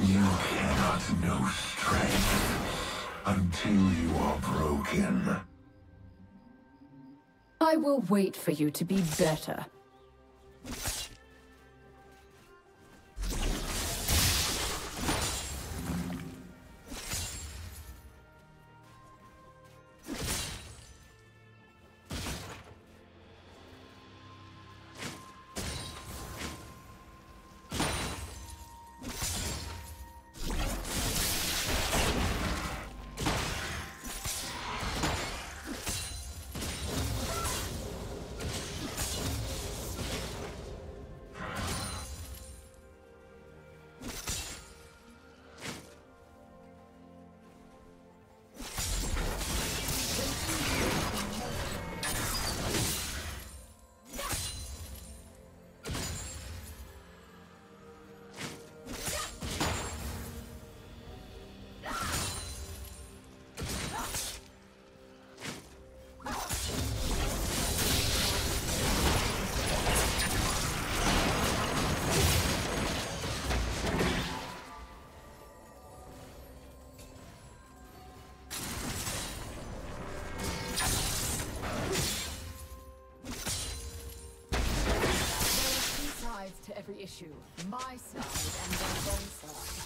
You cannot know strength until you are broken. I will wait for you to be better. Every issue, my side and my own side.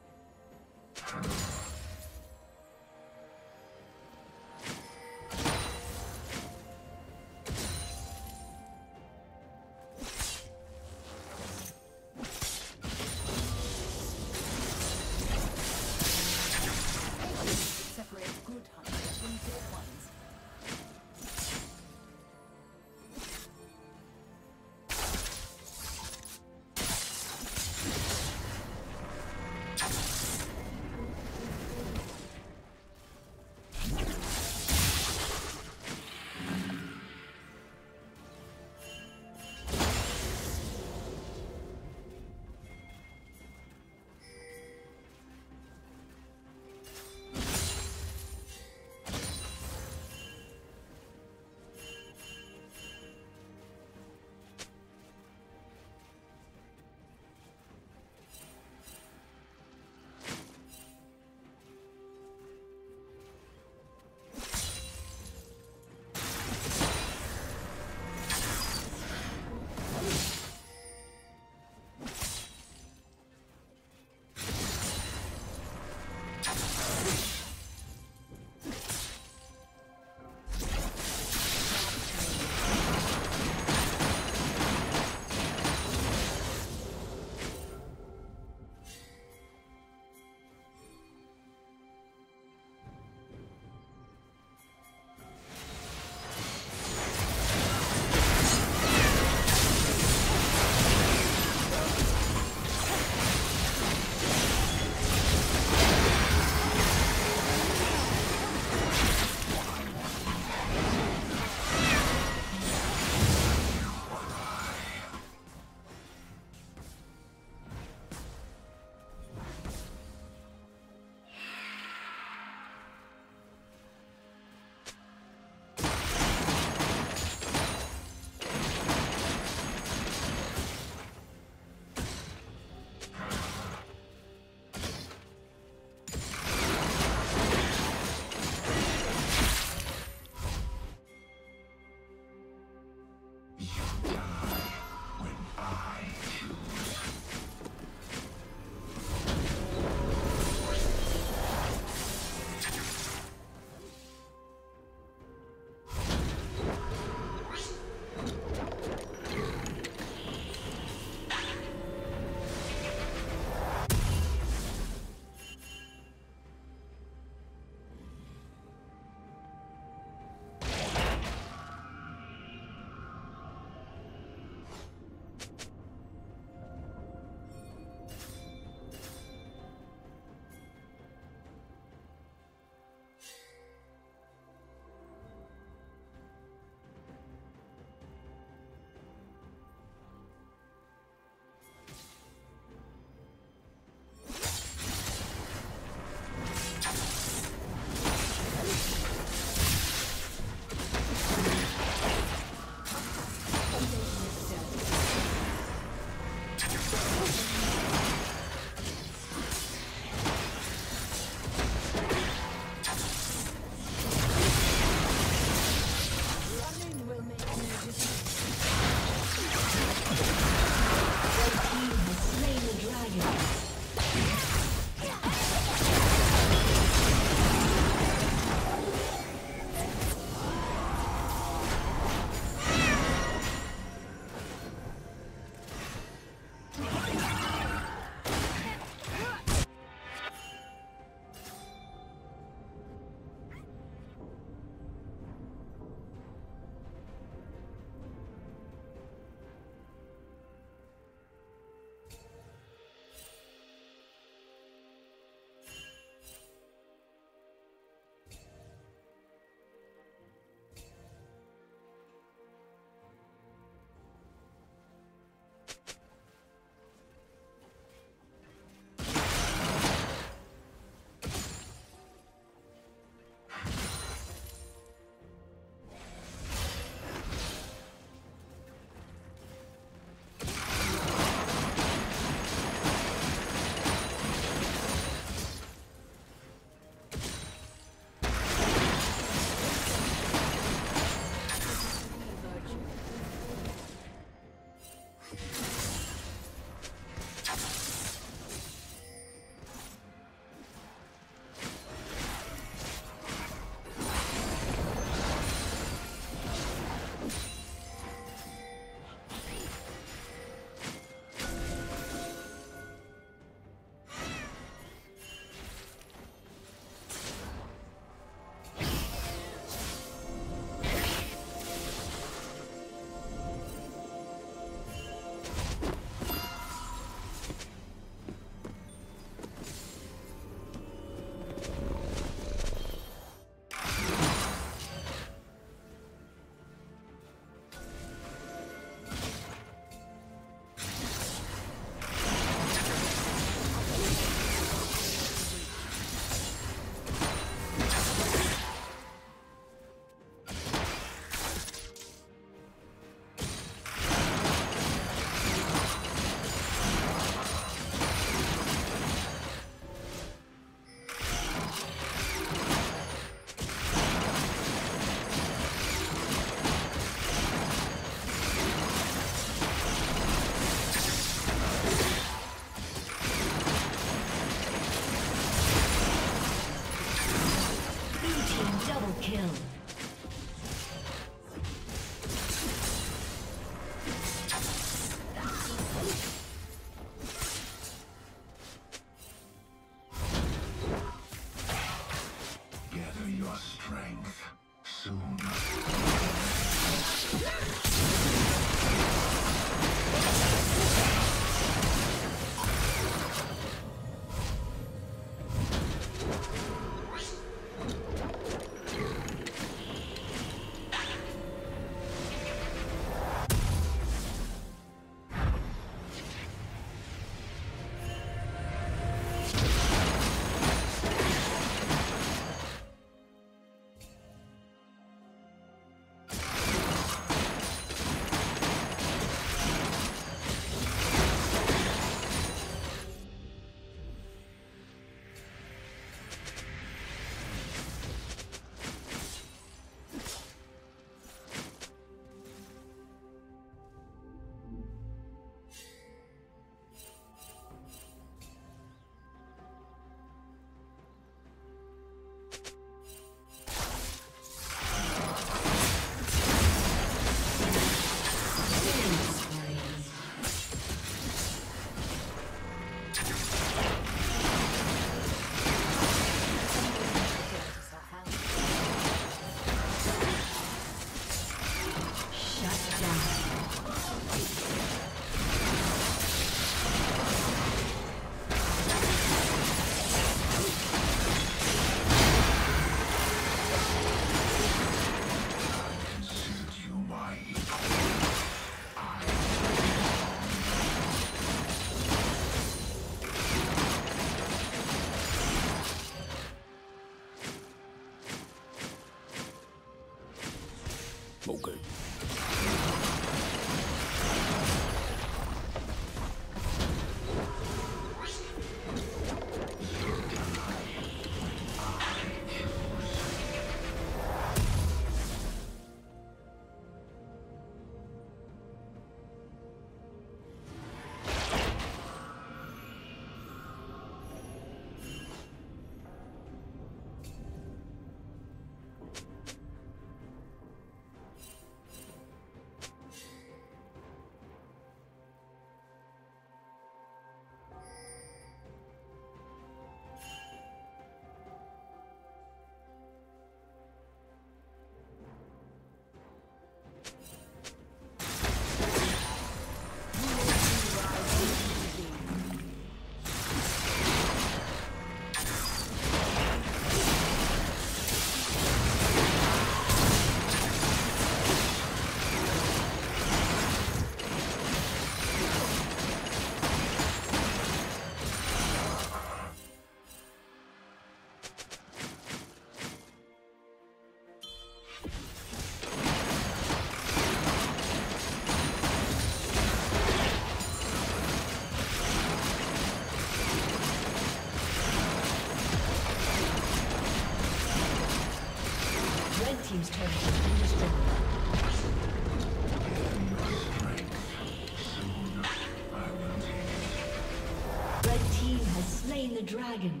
slain the dragon.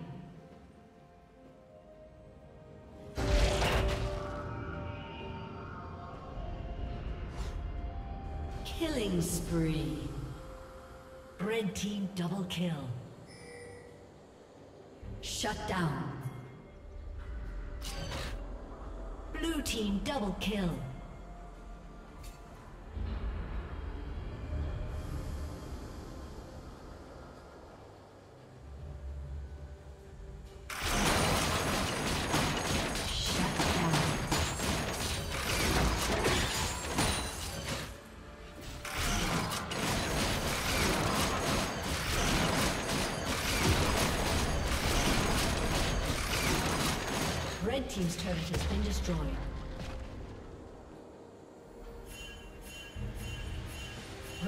Killing spree. Red team double kill. Shut down. Blue team double kill. Team's turret has been destroyed.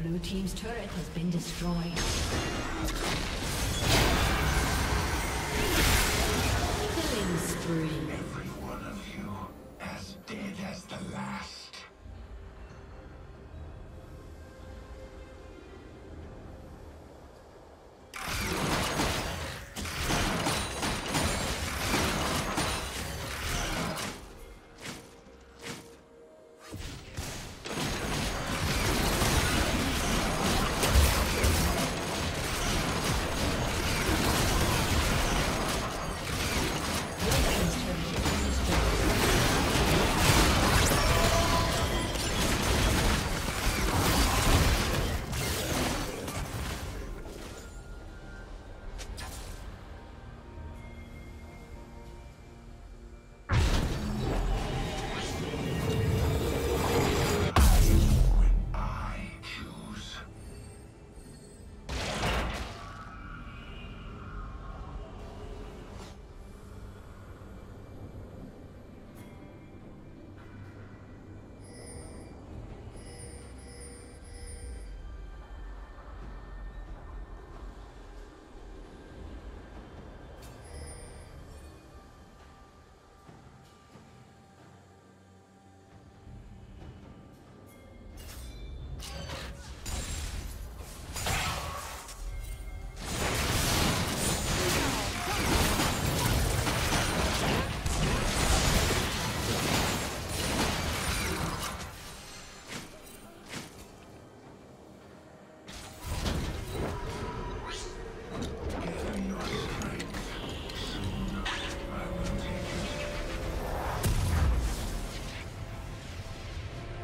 Blue team's turret has been destroyed. Killing spree. Every one of you as dead as the last.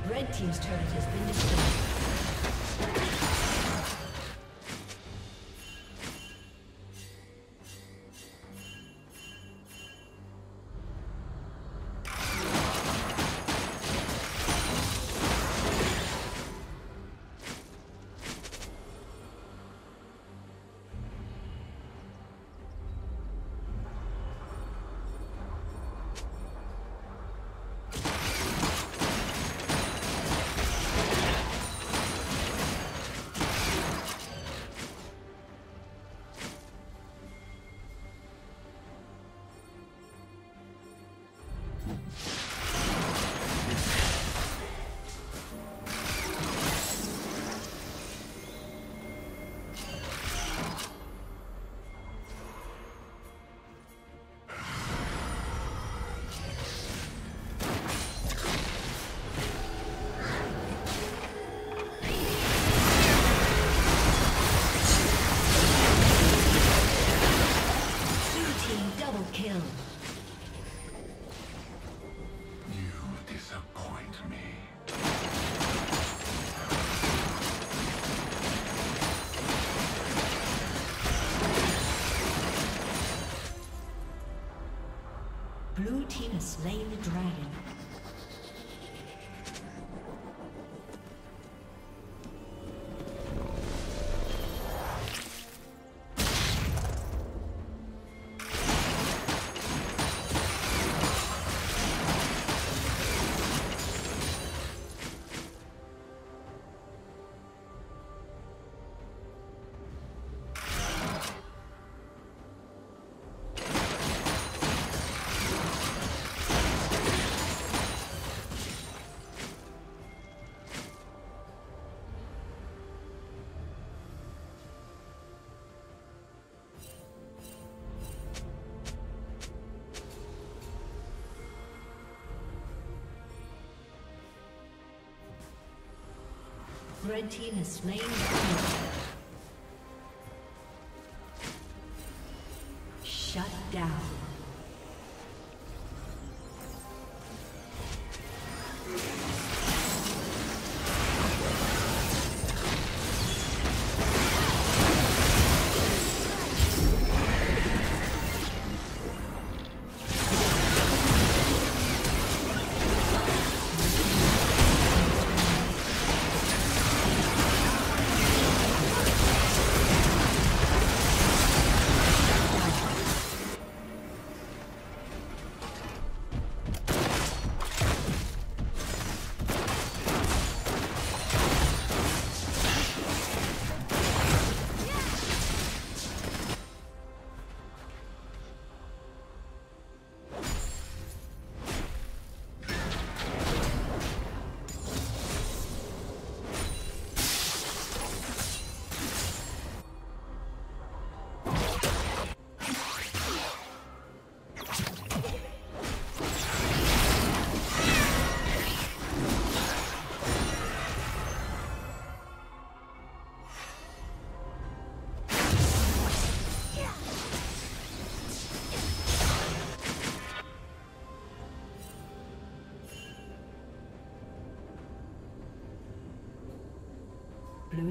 Red team's turret has been destroyed. Red team has slain the shut down. Blue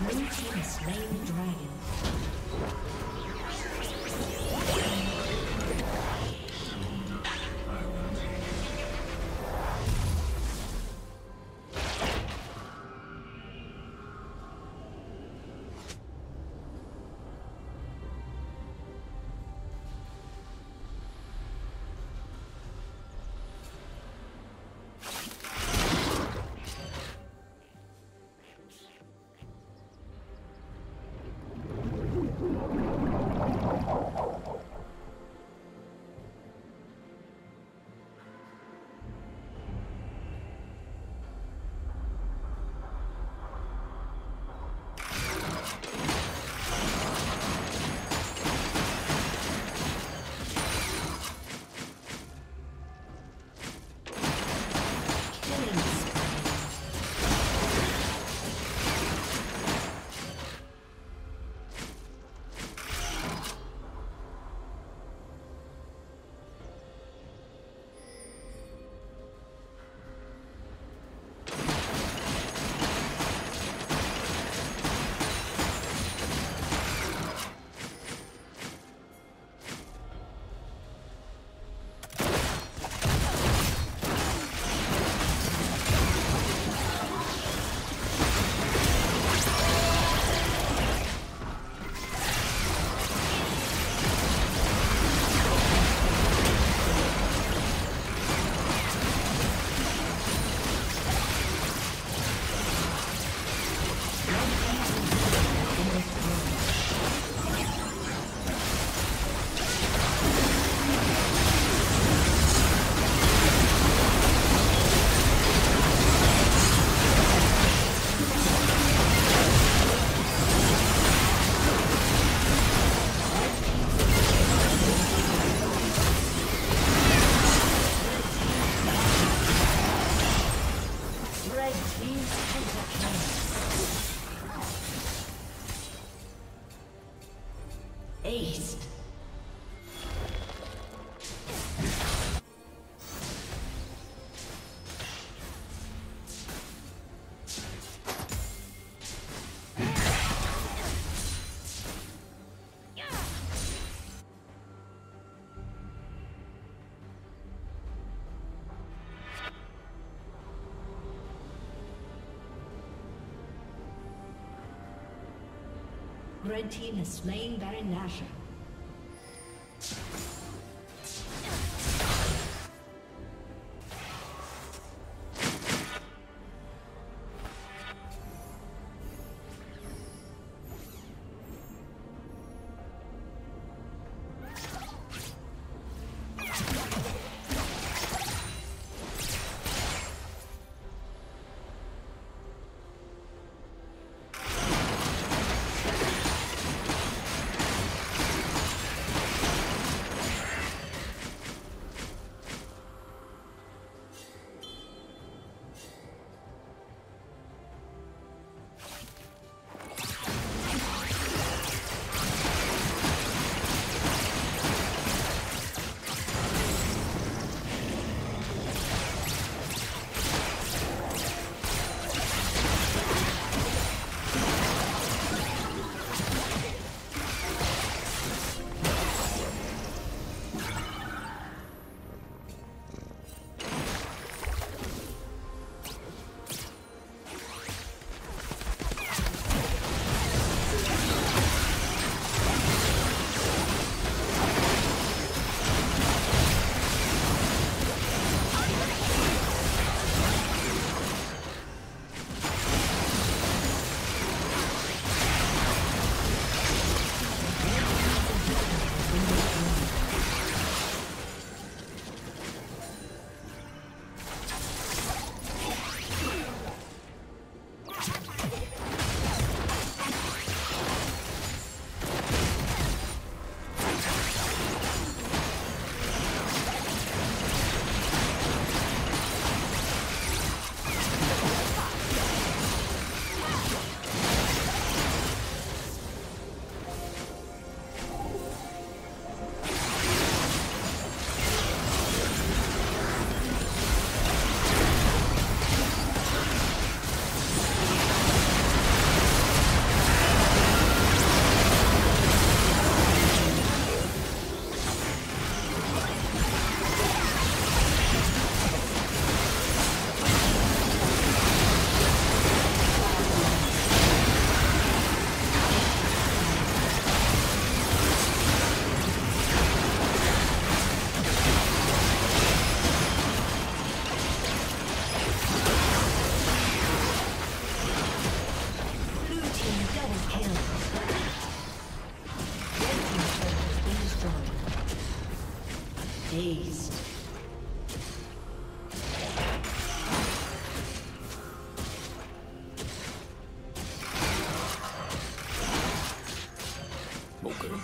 Blue team slain the dragon. Red team has slain Baron Nashor.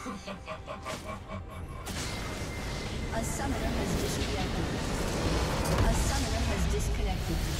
A summoner has disconnected.